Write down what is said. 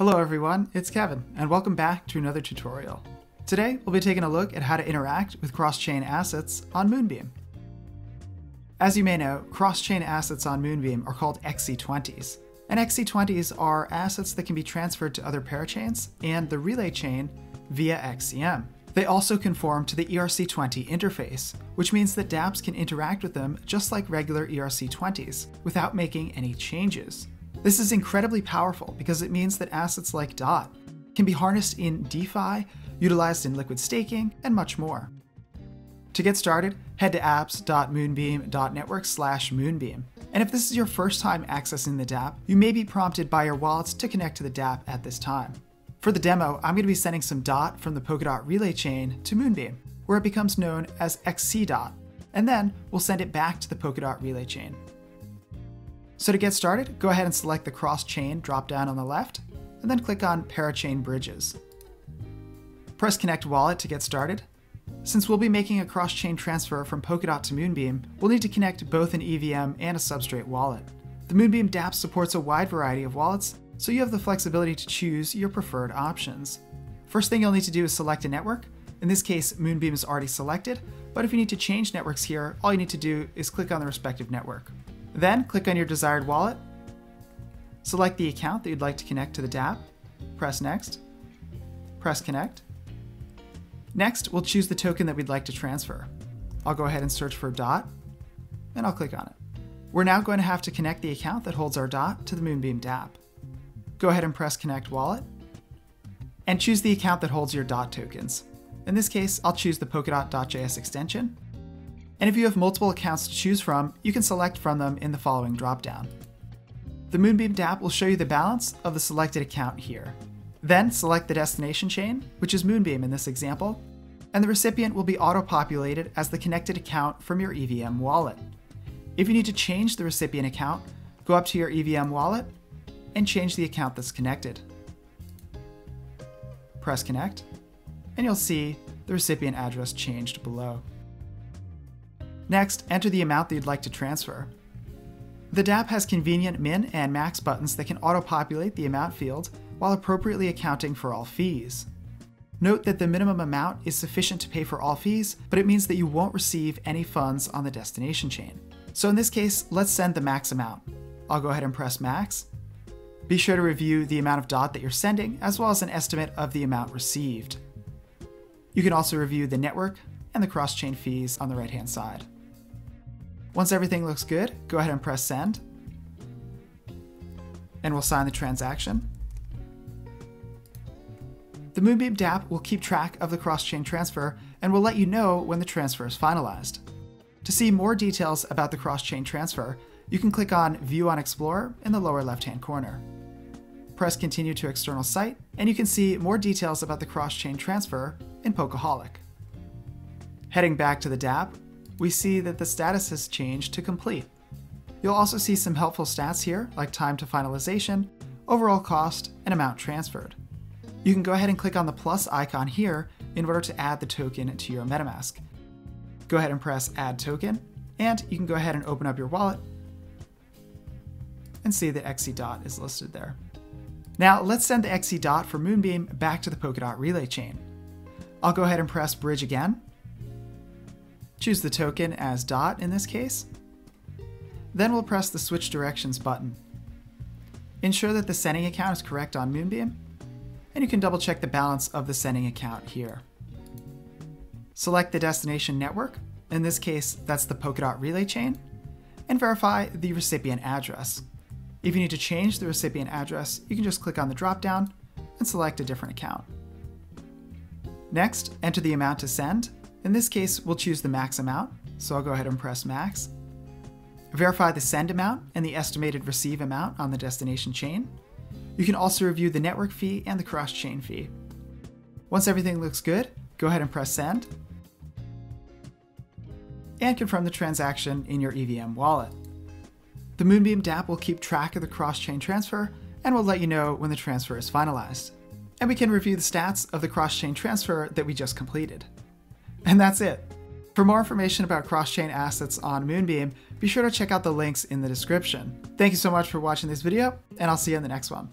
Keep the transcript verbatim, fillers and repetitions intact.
Hello everyone, it's Kevin, and welcome back to another tutorial. Today, we'll be taking a look at how to interact with cross-chain assets on Moonbeam. As you may know, cross-chain assets on Moonbeam are called X C twenties, and X C twenties are assets that can be transferred to other parachains and the relay chain via X C M. They also conform to the E R C twenty interface, which means that dApps can interact with them just like regular E R C twenties, without making any changes. This is incredibly powerful because it means that assets like D O T can be harnessed in DeFi, utilized in liquid staking, and much more. To get started, head to apps dot moonbeam dot network slash moonbeam. And if this is your first time accessing the dApp, you may be prompted by your wallets to connect to the dApp at this time. For the demo, I'm going to be sending some D O T from the Polkadot relay chain to Moonbeam, where it becomes known as X C dot, and then we'll send it back to the Polkadot relay chain. So to get started, go ahead and select the cross-chain drop-down on the left, and then click on Parachain Bridges. Press Connect Wallet to get started. Since we'll be making a cross-chain transfer from Polkadot to Moonbeam, we'll need to connect both an E V M and a Substrate wallet. The Moonbeam dApp supports a wide variety of wallets, so you have the flexibility to choose your preferred options. First thing you'll need to do is select a network. In this case, Moonbeam is already selected, but if you need to change networks here, all you need to do is click on the respective network. Then click on your desired wallet, select the account that you'd like to connect to the dApp, press Next, press Connect. Next, we'll choose the token that we'd like to transfer. I'll go ahead and search for D O T, and I'll click on it. We're now going to have to connect the account that holds our D O T to the Moonbeam dApp. Go ahead and press Connect Wallet, and choose the account that holds your D O T tokens. In this case, I'll choose the Polkadot dot J S extension. And if you have multiple accounts to choose from, you can select from them in the following dropdown. The Moonbeam dApp will show you the balance of the selected account here. Then select the destination chain, which is Moonbeam in this example, and the recipient will be auto-populated as the connected account from your E V M wallet. If you need to change the recipient account, go up to your E V M wallet and change the account that's connected. Press Connect, and you'll see the recipient address changed below. Next, enter the amount that you'd like to transfer. The dApp has convenient min and max buttons that can auto-populate the amount field while appropriately accounting for all fees. Note that the minimum amount is sufficient to pay for all fees, but it means that you won't receive any funds on the destination chain. So in this case, let's send the max amount. I'll go ahead and press Max. Be sure to review the amount of D O T that you're sending, as well as an estimate of the amount received. You can also review the network and the cross-chain fees on the right-hand side. Once everything looks good, go ahead and press Send, and we'll sign the transaction. The Moonbeam dApp will keep track of the cross-chain transfer and will let you know when the transfer is finalized. To see more details about the cross-chain transfer, you can click on View on Explorer in the lower left-hand corner. Press Continue to External Site, and you can see more details about the cross-chain transfer in PolkaHolic. Heading back to the dApp, we see that the status has changed to complete. You'll also see some helpful stats here, like time to finalization, overall cost, and amount transferred. You can go ahead and click on the plus icon here in order to add the token to your MetaMask. Go ahead and press Add Token, and you can go ahead and open up your wallet and see that X C dot is listed there. Now let's send the X C dot for Moonbeam back to the Polkadot relay chain. I'll go ahead and press Bridge again. Choose the token as D O T in this case. Then we'll press the Switch Directions button. Ensure that the sending account is correct on Moonbeam, and you can double check the balance of the sending account here. Select the destination network, in this case that's the Polkadot relay chain, and verify the recipient address. If you need to change the recipient address, you can just click on the drop-down and select a different account. Next, enter the amount to send. In this case, we'll choose the max amount, so I'll go ahead and press Max. Verify the send amount and the estimated receive amount on the destination chain. You can also review the network fee and the cross-chain fee. Once everything looks good, go ahead and press Send, and confirm the transaction in your E V M wallet. The Moonbeam dApp will keep track of the cross-chain transfer and will let you know when the transfer is finalized. And we can review the stats of the cross-chain transfer that we just completed. And that's it. For more information about cross-chain assets on Moonbeam, be sure to check out the links in the description. Thank you so much for watching this video, and I'll see you in the next one.